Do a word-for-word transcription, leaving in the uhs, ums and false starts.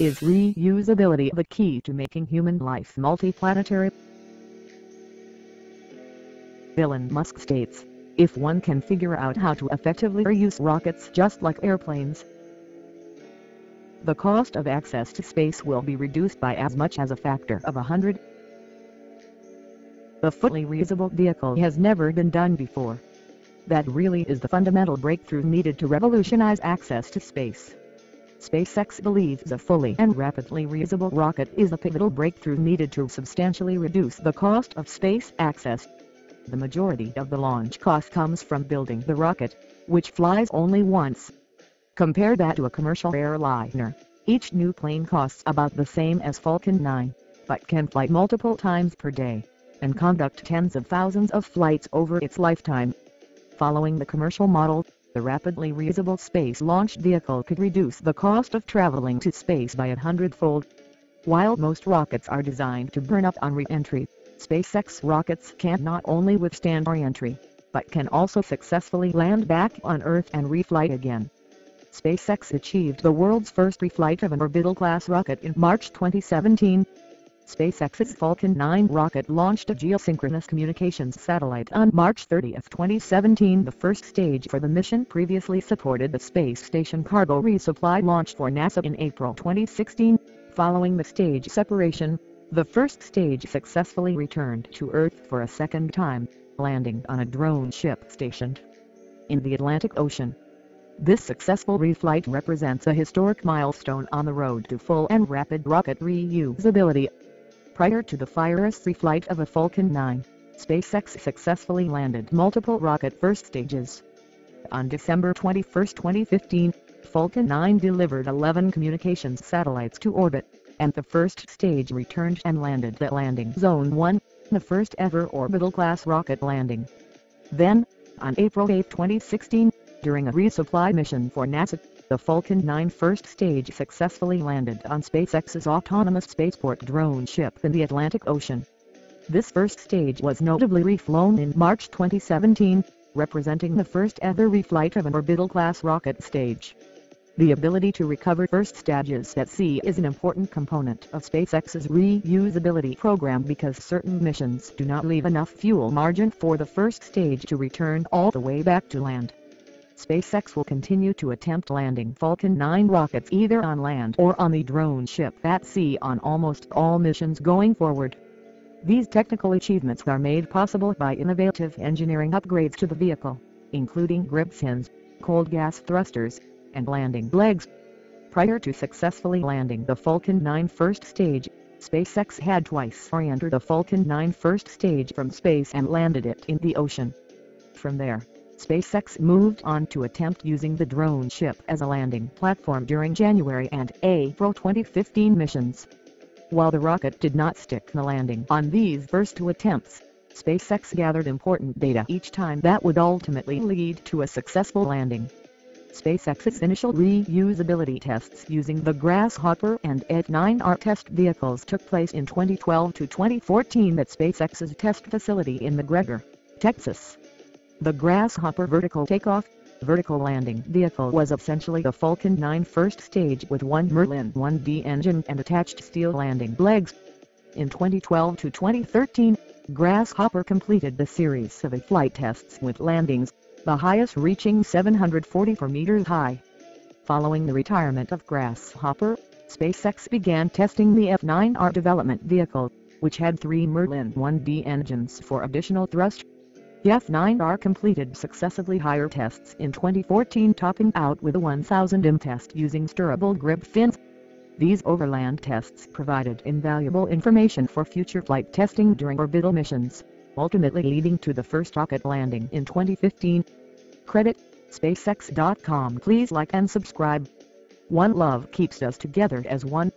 Is reusability the key to making human life multiplanetary? Elon Musk states, if one can figure out how to effectively reuse rockets just like airplanes, the cost of access to space will be reduced by as much as a factor of a hundred. A fully reusable vehicle has never been done before. That really is the fundamental breakthrough needed to revolutionize access to space. SpaceX believes a fully and rapidly reusable rocket is the pivotal breakthrough needed to substantially reduce the cost of space access. The majority of the launch cost comes from building the rocket, which flies only once. Compare that to a commercial airliner. Each new plane costs about the same as Falcon nine, but can fly multiple times per day, and conduct tens of thousands of flights over its lifetime. Following the commercial model, the rapidly reusable space launch vehicle could reduce the cost of traveling to space by a hundredfold. While most rockets are designed to burn up on re-entry, SpaceX rockets can not only withstand re-entry, but can also successfully land back on Earth and reflight again. SpaceX achieved the world's first reflight of an orbital-class rocket in March twenty seventeen. SpaceX's Falcon nine rocket launched a geosynchronous communications satellite on March thirtieth twenty seventeen. The first stage for the mission previously supported the space station cargo resupply launch for NASA in April twenty sixteen. Following the stage separation, the first stage successfully returned to Earth for a second time, landing on a drone ship stationed in the Atlantic Ocean. This successful reflight represents a historic milestone on the road to full and rapid rocket reusability. Prior to the first reflight of a Falcon nine, SpaceX successfully landed multiple rocket first stages. On December twenty-first twenty fifteen, Falcon nine delivered eleven communications satellites to orbit, and the first stage returned and landed at Landing Zone one, the first ever orbital-class rocket landing. Then, on April eighth twenty sixteen, during a resupply mission for NASA, the Falcon nine first stage successfully landed on SpaceX's autonomous spaceport drone ship in the Atlantic Ocean. This first stage was notably reflown in March twenty seventeen, representing the first ever reflight of an orbital-class rocket stage. The ability to recover first stages at sea is an important component of SpaceX's reusability program because certain missions do not leave enough fuel margin for the first stage to return all the way back to land. SpaceX will continue to attempt landing Falcon nine rockets either on land or on the drone ship at sea on almost all missions going forward. These technical achievements are made possible by innovative engineering upgrades to the vehicle, including grip fins, cold gas thrusters, and landing legs. Prior to successfully landing the Falcon nine first stage, SpaceX had twice re-entered the Falcon nine first stage from space and landed it in the ocean. From there, SpaceX moved on to attempt using the drone ship as a landing platform during January and April twenty fifteen missions. While the rocket did not stick the landing on these first two attempts, SpaceX gathered important data each time that would ultimately lead to a successful landing. SpaceX's initial reusability tests using the Grasshopper and F nine R test vehicles took place in twenty twelve to twenty fourteen at SpaceX's test facility in McGregor, Texas. The Grasshopper vertical takeoff, vertical landing vehicle was essentially the Falcon nine first stage with one Merlin one D engine and attached steel landing legs. In twenty twelve to twenty thirteen, Grasshopper completed the series of eight flight tests with landings, the highest reaching seven hundred forty-four meters high. Following the retirement of Grasshopper, SpaceX began testing the F nine R development vehicle, which had three Merlin one D engines for additional thrust. The F nine R completed successively higher tests in twenty fourteen, topping out with a one thousand M test using steerable grip fins. These overland tests provided invaluable information for future flight testing during orbital missions, ultimately leading to the first rocket landing in twenty fifteen. Credit, SpaceX dot com. Please like and subscribe. One love keeps us together as one.